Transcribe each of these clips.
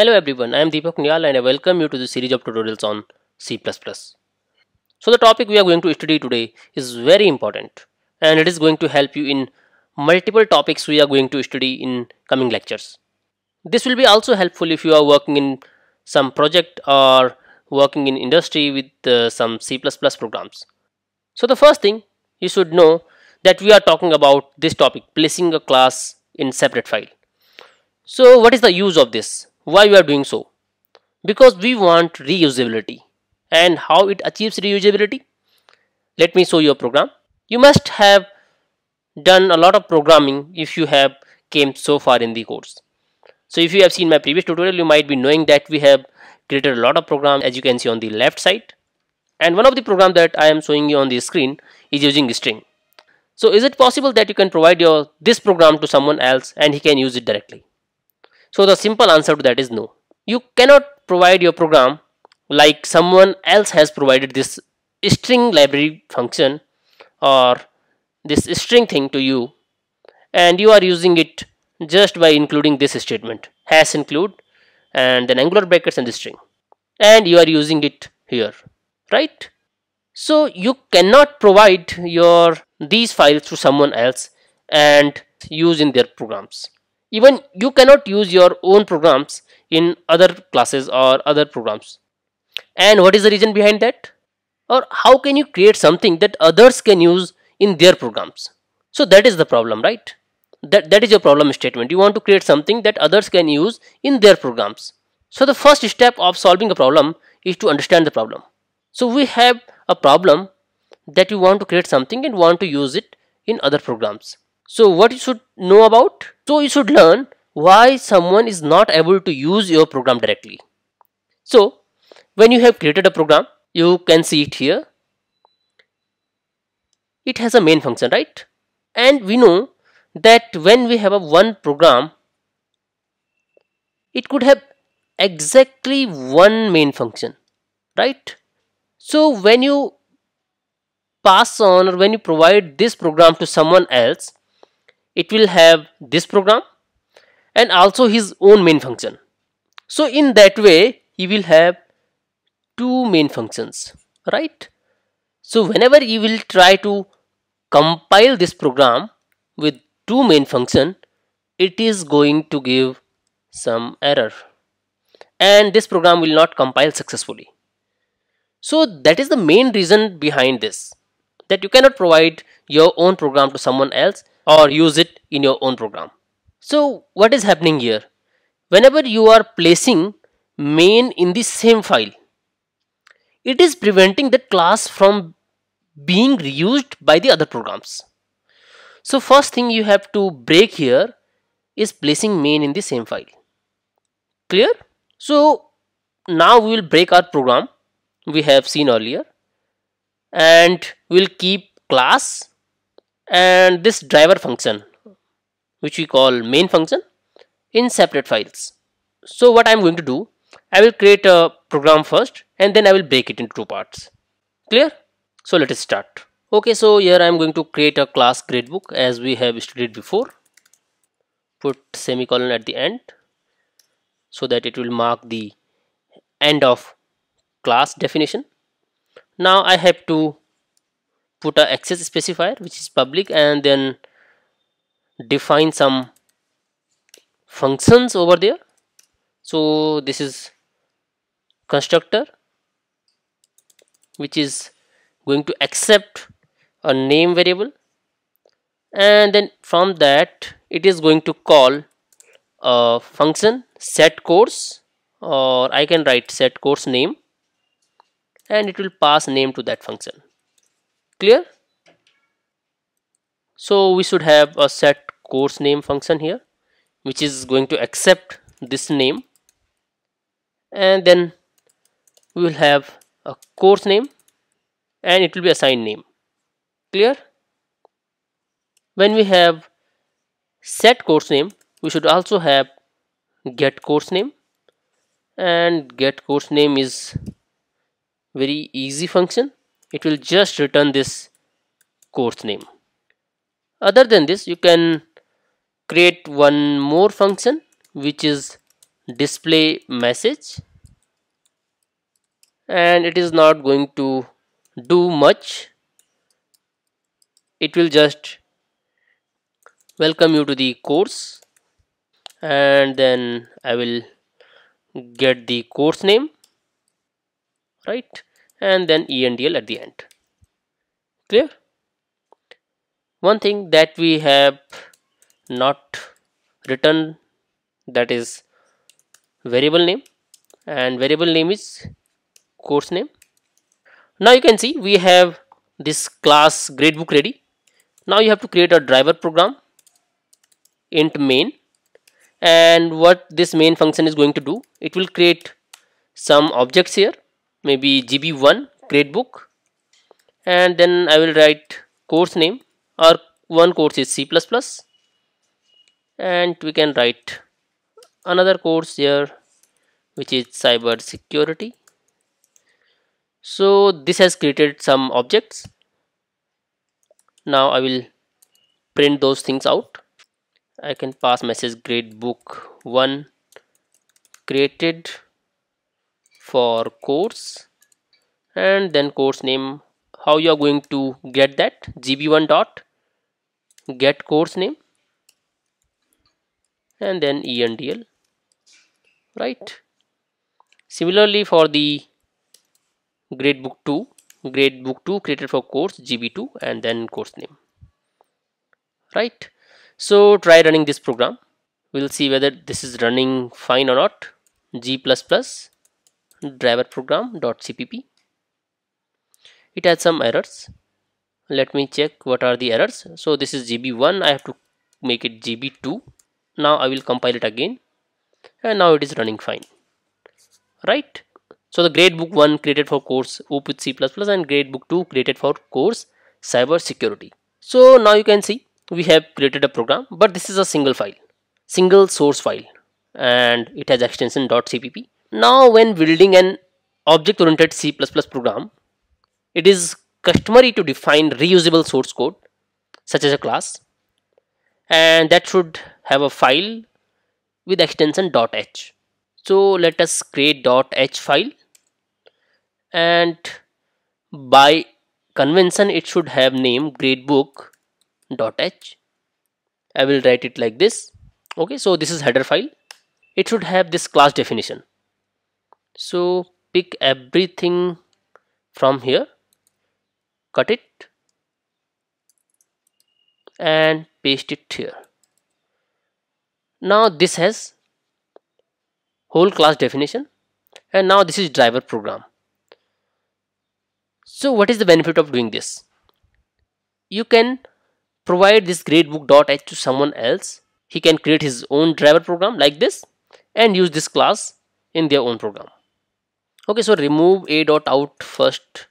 Hello everyone, I am Deepak Niyal and I welcome you to the series of tutorials on C++. So the topic we are going to study today is very important and it is going to help you in multiple topics we are going to study in coming lectures. This will be also helpful if you are working in some project or working in industry with some C++ programs. So the first thing you should know that we are talking about this topic, placing a class in separate file. So what is the use of this? Why we are doing so? Because we want reusability. And how it achieves reusability? Let me show you a program. You must have done a lot of programming if you have came so far in the course. So if you have seen my previous tutorial, you might be knowing that we have created a lot of programs, as you can see on the left side. And one of the programs that I am showing you on the screen is using string. So is it possible that you can provide this program to someone else and he can use it directly? So the simple answer to that is no. You cannot provide your program like someone else has provided this string library function or this string thing to you, and you are using it just by including this statement #include and then angular brackets and the string, and you are using it here, right? So you cannot provide these files to someone else and use in their programs. Even you cannot use your own programs in other classes or other programs. And what is the reason behind that? Or how can you create something that others can use in their programs? So that is the problem, right? That is your problem statement. You want to create something that others can use in their programs. So the first step of solving a problem is to understand the problem. So we have a problem that you want to create something and want to use it in other programs. So what you should know about? So you should learn why someone is not able to use your program directly. So when you have created a program, you can see it here. It has a main function, right? And we know that when we have one program, it could have exactly one main function, right? So when you pass on or when you provide this program to someone else, it will have this program and also his own main function. So in that way, he will have two main functions, right? So whenever you will try to compile this program with two main functions, it is going to give some error and this program will not compile successfully. So that is the main reason behind this, that you cannot provide your own program to someone else or use it in your own program. So what is happening here? Whenever you are placing main in the same file, it is preventing that class from being reused by the other programs. So first thing you have to break here is placing main in the same file. Clear? So now we will break our program we have seen earlier and we will keep class and this driver function, which we call main function, in separate files. So what I am going to do, I will create a program first and then I will break it into two parts. Clear? So let us start. Okay, so here I am going to create a class gradebook as we have studied before. Put semicolon at the end so that it will mark the end of class definition. Now I have to put a access specifier which is public and then define some functions over there. So this is constructor which is going to accept a name variable and then from that it is going to call a function set course, or I can write set course name, and it will pass name to that function. Clear? So we should have a set course name function here which is going to accept this name, and then we will have a course name and it will be assigned name. Clear? When we have set course name, we should also have get course name, and get course name is very easy function. It will just return this course name. Other than this, you can create one more function which is display message, and it is not going to do much. It will just welcome you to the course, and then I will get the course name, right, and then ENDL at the end. Clear? One thing that we have not written, that is variable name, and variable name is course name. Now you can see we have this class gradebook ready. Now you have to create a driver program, int main, and what this main function is going to do, it will create some objects here, maybe gb1 gradebook, and then I will write course name. Our one course is C++, and we can write another course here which is cyber security. So this has created some objects. Now I will print those things out. I can pass message gradebook1 created for course, and then course name. How you are going to get that? gb1 dot get course name, and then ENDL, right? Similarly for the gradebook 2 created for course, gb2, and then course name, right? So try running this program. We'll see whether this is running fine or not. G++ driver program dot cpp. It has some errors. Let me check what are the errors. So this is gb1, I have to make it gb2. Now I will compile it again, and now it is running fine, right? So the gradebook 1 created for course OOP with C++ and gradebook 2 created for course cyber security. So now you can see we have created a program, but this is a single file, single source file, and it has extension .cpp. Now when building an object oriented C++ program, it is customary to define reusable source code such as a class, and that should have a file with extension .h. So let us create .h file, and by convention it should have name gradebook.h. I will write it like this. Okay, so this is header file. It should have this class definition. So pick everything from here, cut it and paste it here. Now this has whole class definition, and now this is driver program. So what is the benefit of doing this? You can provide this gradebook.h to someone else. He can create his own driver program like this and use this class in their own program. Okay, so remove a.out first,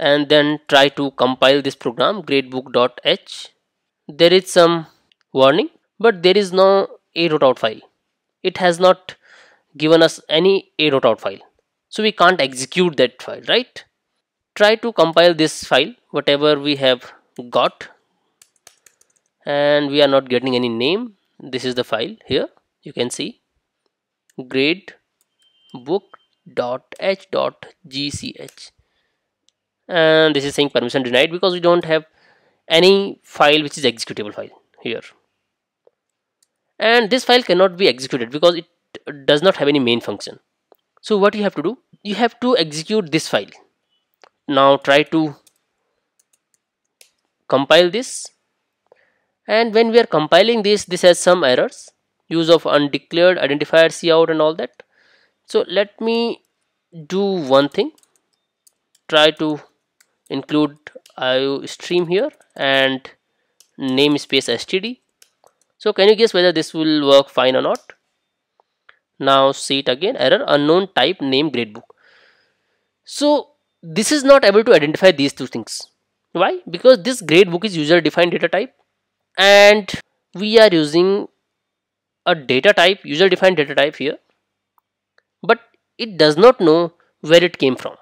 and then try to compile this program gradebook.h. There is some warning, but there is no a.out file. It has not given us any a.out file, so we can't execute that file, right? Try to compile this file, whatever we have got, and we are not getting any name. This is the file here. You can see gradebook.h.gch, and this is saying permission denied because we don't have any file which is executable file here. And this file cannot be executed because it does not have any main function. So what you have to do, you have to execute this file. Now try to compile this, and when we are compiling this, this has some errors, use of undeclared identifier cout and all that. So let me do one thing, try to include iostream here and namespace std. So can you guess whether this will work fine or not? Now see it again, error unknown type name gradebook. So this is not able to identify these two things. Why? Because this gradebook is user defined data type, and we are using a data type, user defined data type here, but it does not know where it came from.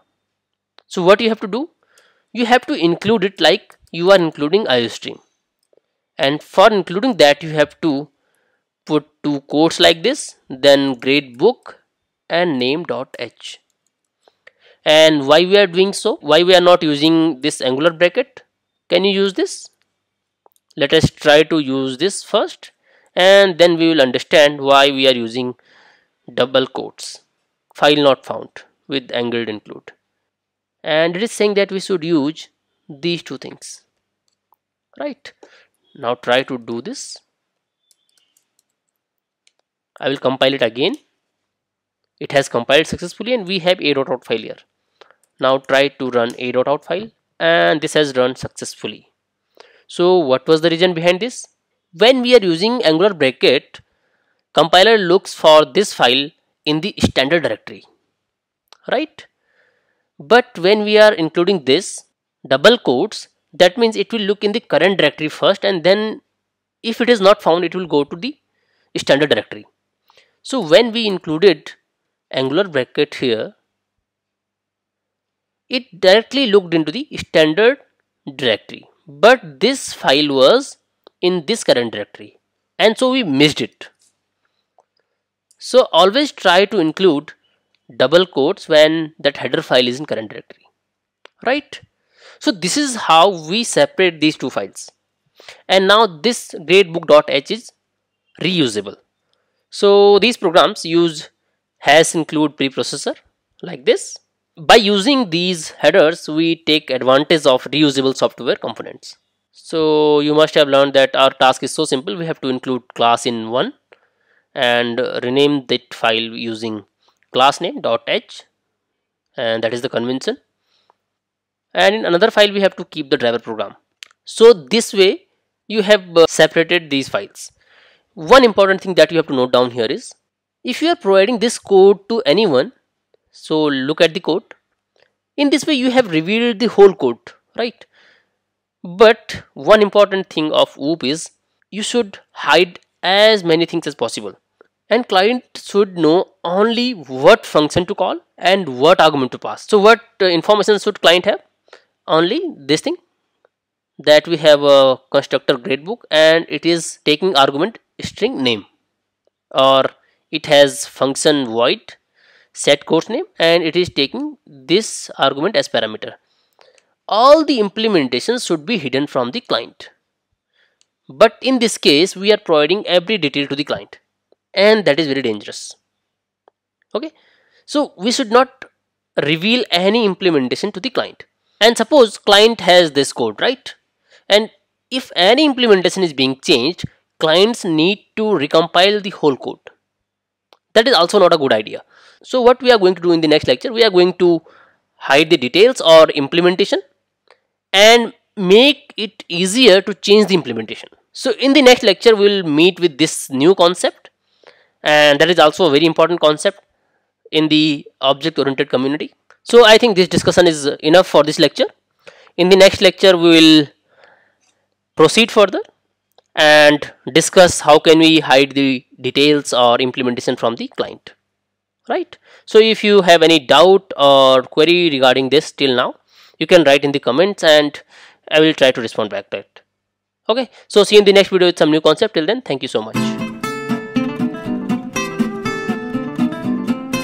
So what you have to do, you have to include it like you are including iostream. And for including that, you have to put two quotes like this, then gradebook and name.h. And why we are doing so? Why we are not using this angular bracket? Can you use this? Let us try to use this first, and then we will understand why we are using double quotes. File not found with angled include. And it is saying that we should use these two things. Right. Now try to do this. I will compile it again. It has compiled successfully and we have a.out file here. Now try to run a.out file, and this has run successfully. So what was the reason behind this? When we are using angular bracket, compiler looks for this file in the standard directory, right? But when we are including this double quotes, that means it will look in the current directory first, and then if it is not found, it will go to the standard directory. So when we included angular bracket here, it directly looked into the standard directory, but this file was in this current directory, and so we missed it. So always try to include double quotes when that header file is in current directory, right? So this is how we separate these two files. And now this gradebook.h is reusable. So these programs use #include preprocessor like this. By using these headers, we take advantage of reusable software components. So you must have learned that our task is so simple. We have to include class in one and rename that file using class name.h, and that is the convention. And in another file we have to keep the driver program. So this way you have separated these files. One important thing that you have to note down here is, if you are providing this code to anyone, so look at the code. In this way you have revealed the whole code, right? But one important thing of OOP is you should hide as many things as possible. And client should know only what function to call and what argument to pass. So what information should client have? Only this thing, that we have a constructor gradebook and it is taking argument string name, or it has function void set course name and it is taking this argument as parameter. All the implementations should be hidden from the client, but in this case we are providing every detail to the client, and that is very dangerous. Okay, so we should not reveal any implementation to the client. And suppose client has this code, right? And if any implementation is being changed, clients need to recompile the whole code. That is also not a good idea. So what we are going to do in the next lecture, we are going to hide the details or implementation and make it easier to change the implementation. So in the next lecture, we will meet with this new concept, and that is also a very important concept in the object-oriented community. So I think this discussion is enough for this lecture. In the next lecture, we will proceed further and discuss how can we hide the details or implementation from the client, right? So if you have any doubt or query regarding this till now, you can write in the comments and I will try to respond back to it. Okay, so see you in the next video with some new concept. Till then, thank you so much.